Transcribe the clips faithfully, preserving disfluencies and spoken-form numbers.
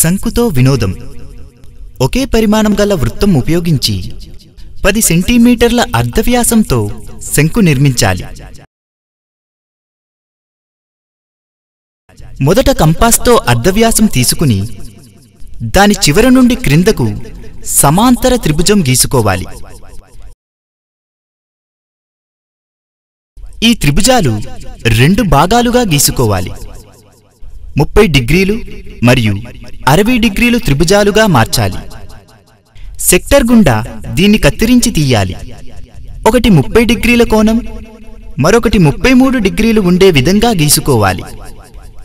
శంకుతో వినోదం. ఒకే పరిమాణం గల వృత్తం ఉపయోగించి పది సెంటీమీటర్ల అర్ధవ్యాసంతో శంకు నిర్మించాలి. మొదట కంపాస్తో అర్ధవ్యాసం తీసుకుని దాని చివర నుండి క్రిందకు సమాంతర త్రిభుజం గీసుకోవాలి. ఈ త్రిభుజాలు రెండు భాగాలుగా గీసుకోవాలి. ముప్పై డిగ్రీలు మరియు అరవై డిగ్రీలు త్రిభుజాలుగా మార్చాలి. సెక్టర్ గుండా దీన్ని కత్తిరించి తీయాలి. ఒకటి ముప్పై డిగ్రీల కోణం, మరొకటి ముప్పై మూడు డిగ్రీలు ఉండే విధంగా గీసుకోవాలి.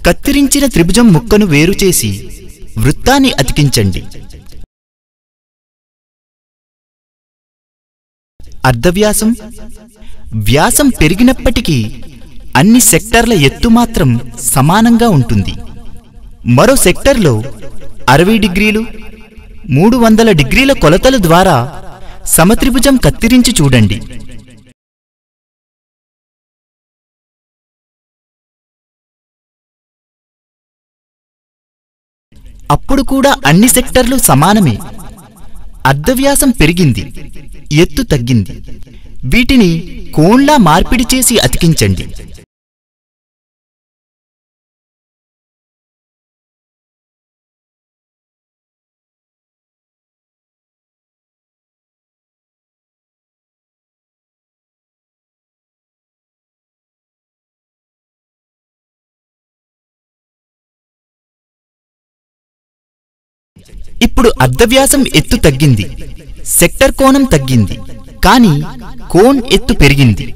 కత్తిరించిన త్రిభుజం ముక్కను వేరుచేసి వృత్తాన్ని అతికించండి. అర్ధవ్యాసం వ్యాసం పెరిగినప్పటికీ అన్ని సెక్టర్ల ఎత్తు మాత్రం సమానంగా ఉంటుంది. మరో సెక్టర్లో అరవై డిగ్రీలు మూడు వందల డిగ్రీల కొలతల ద్వారా సమత్రిభుజం కత్తిరించి చూడండి. అప్పుడు కూడా అన్ని సెక్టర్లు సమానమే. అర్ధవ్యాసం పెరిగింది, ఎత్తు తగ్గింది. వీటిని కోణ్లా మార్పిడి చేసి అతికించండి. ఇప్పుడు అర్ధవ్యాసం ఎత్తు తగ్గింది, సెక్టర్ కోణం తగ్గింది, కానీ కోన్ ఎత్తు పెరిగింది.